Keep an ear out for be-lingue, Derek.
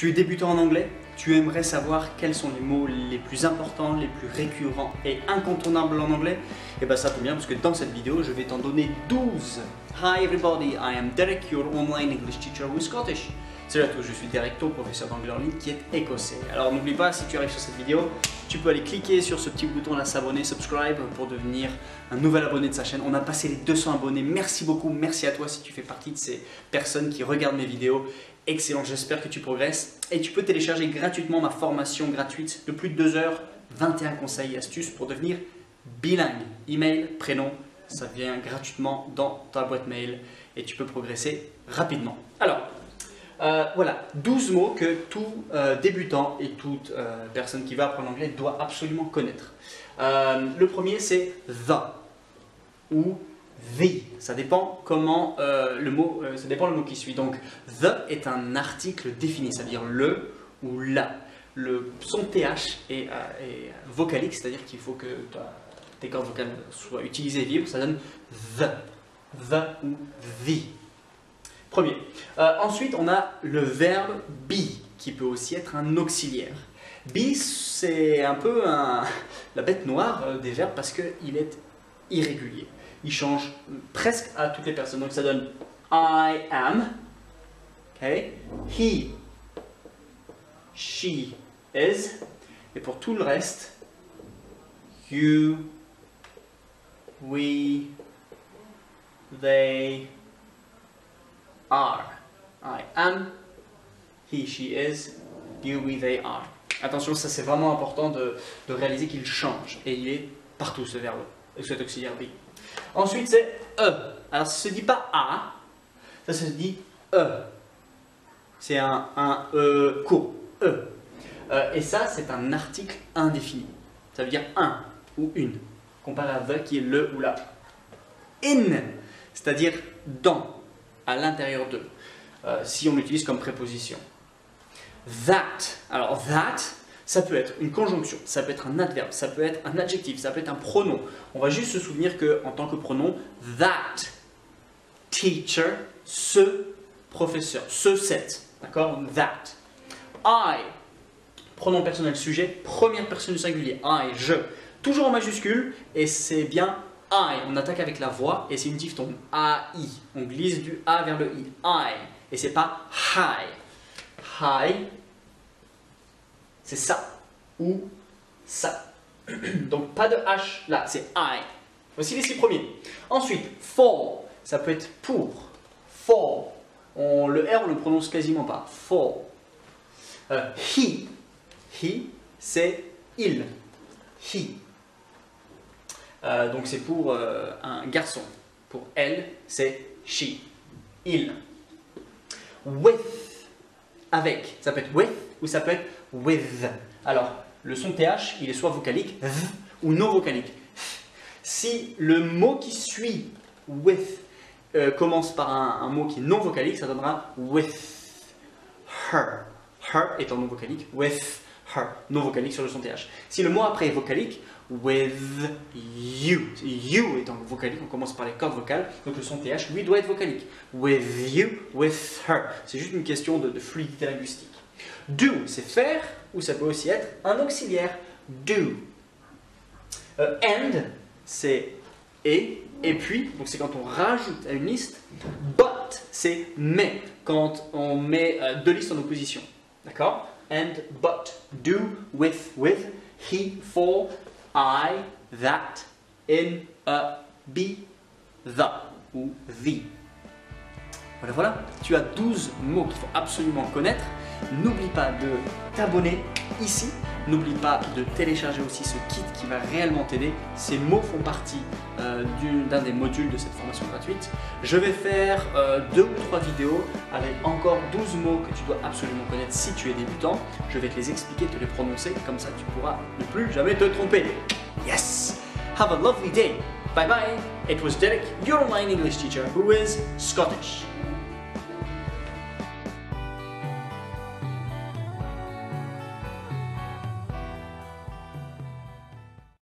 Tu es débutant en anglais, tu aimerais savoir quels sont les mots les plus importants, les plus récurrents et incontournables en anglais? Et bien ça tombe bien parce que dans cette vidéo, je vais t'en donner 12. Hi everybody, I am Derek, your online English teacher with Scottish. Salut à tous, je suis Derek, ton professeur d'anglais en ligne qui est écossais. Alors n'oublie pas, si tu arrives sur cette vidéo, tu peux aller cliquer sur ce petit bouton là, s'abonner, subscribe, pour devenir un nouvel abonné de sa chaîne. On a passé les 200 abonnés, merci beaucoup, merci à toi si tu fais partie de ces personnes qui regardent mes vidéos. Excellent, j'espère que tu progresses et tu peux télécharger gratuitement ma formation gratuite de plus de 2 heures, 21 conseils et astuces pour devenir bilingue. Email, prénom, ça vient gratuitement dans ta boîte mail et tu peux progresser rapidement. Alors, voilà, 12 mots que tout débutant et toute personne qui va apprendre l'anglais doit absolument connaître. Le premier c'est the ou the, ça dépend comment le mot qui suit. Donc the est un article défini, c'est-à-dire le ou la. Son th est vocalique, c'est-à-dire qu'il faut que tes cordes vocales soient utilisées libres, ça donne the ou the. Premier. Ensuite, on a le verbe be, qui peut aussi être un auxiliaire. Be, c'est un peu la bête noire des verbes parce qu'il est irrégulier. Il change presque à toutes les personnes. Donc ça donne I am, okay, he, she is, et pour tout le reste, you, we, they are. I am, he, she is, you, we, they are. Attention, ça c'est vraiment important de réaliser qu'il change et il est partout ce verbe, cet auxiliaire be. Ensuite, c'est e. Alors, ça ne se dit pas a, ça se dit e. C'est un e court, e. Et ça, c'est un article indéfini. Ça veut dire un ou une, comparé à the qui est le ou la. In, c'est-à-dire dans, à l'intérieur de, si on l'utilise comme préposition. That, alors that, ça peut être une conjonction, ça peut être un adverbe, ça peut être un adjectif, ça peut être un pronom. On va juste se souvenir qu'en tant que pronom, that teacher, ce professeur, ce set, d'accord? That. I, pronom personnel sujet, première personne du singulier, I, je. Toujours en majuscule, et c'est bien I. On attaque avec la voix, et c'est une diphtongue, A-I. On glisse du A vers le I, I. Et c'est pas hi. Hi. C'est ça ou ça. Donc pas de H là, c'est I. Voici les 6 premiers. Ensuite, for, ça peut être pour. For. Le R, on le prononce quasiment pas. For. He. He, c'est il. He. Donc c'est pour un garçon. Pour elle, c'est she. Il. With. Avec. Ça peut être with ou ça peut être with. Alors, le son th, il est soit vocalique ou non vocalique. Si le mot qui suit with commence par un mot qui est non vocalique, ça donnera with her. Her étant non vocalique, with her, non vocalique sur le son th. Si le mot après est vocalique, with you. You étant vocalique, on commence par les cordes vocales, donc le son th, lui, doit être vocalique. With you, with her. C'est juste une question de fluidité linguistique. Do, c'est faire, ou ça peut aussi être un auxiliaire. Do. And, c'est et puis, donc c'est quand on rajoute à une liste. But, c'est mais, quand on met deux listes en opposition. D'accord? And, but, do, with, he, for, I, that, in, a, be, the, ou the. Voilà, tu as 12 mots qu'il faut absolument connaître. N'oublie pas de t'abonner ici, n'oublie pas de télécharger aussi ce kit qui va réellement t'aider. Ces mots font partie d'un des modules de cette formation gratuite. Je vais faire 2 ou 3 vidéos avec encore 12 mots que tu dois absolument connaître si tu es débutant. Je vais te les expliquer, te les prononcer, comme ça tu pourras ne plus jamais te tromper. Yes! Have a lovely day! Bye bye! It was Derek, your online English teacher who is Scottish.